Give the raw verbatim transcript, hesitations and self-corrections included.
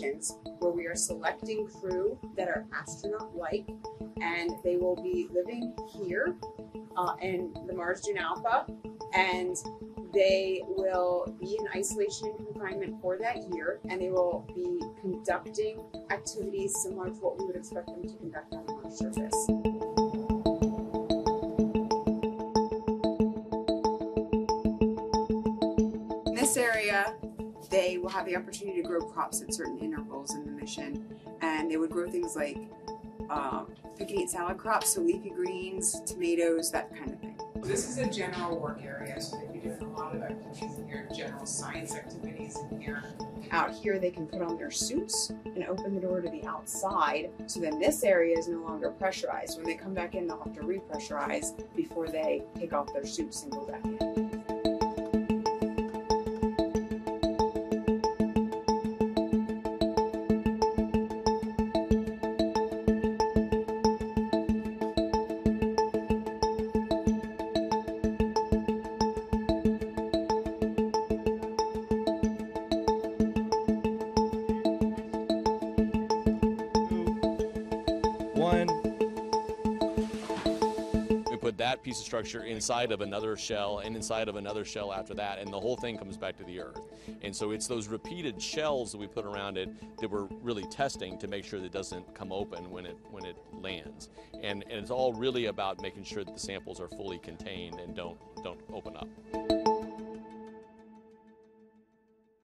missions where we are selecting crew that are astronaut-like, and they will be living here uh, in the Mars Dune Alpha, and they will be in isolation and confinement for that year, and they will be conducting activities similar to what we would expect them to conduct on the Mars surface. This area, they will have the opportunity to grow crops at certain intervals in the mission, and they would grow things like um, pick and eat salad crops, so leafy greens, tomatoes, that kind of thing. This is a general work area, so they can do a lot of activities in here, general science activities in here. Out here they can put on their suits and open the door to the outside, so then this area is no longer pressurized. When they come back in, they'll have to repressurize before they take off their suits and go back in. Put that piece of structure inside of another shell and inside of another shell after that, and the whole thing comes back to the Earth. And so it's those repeated shells that we put around it that we're really testing to make sure that it doesn't come open when it when it lands. And, and it's all really about making sure that the samples are fully contained and don't don't open up.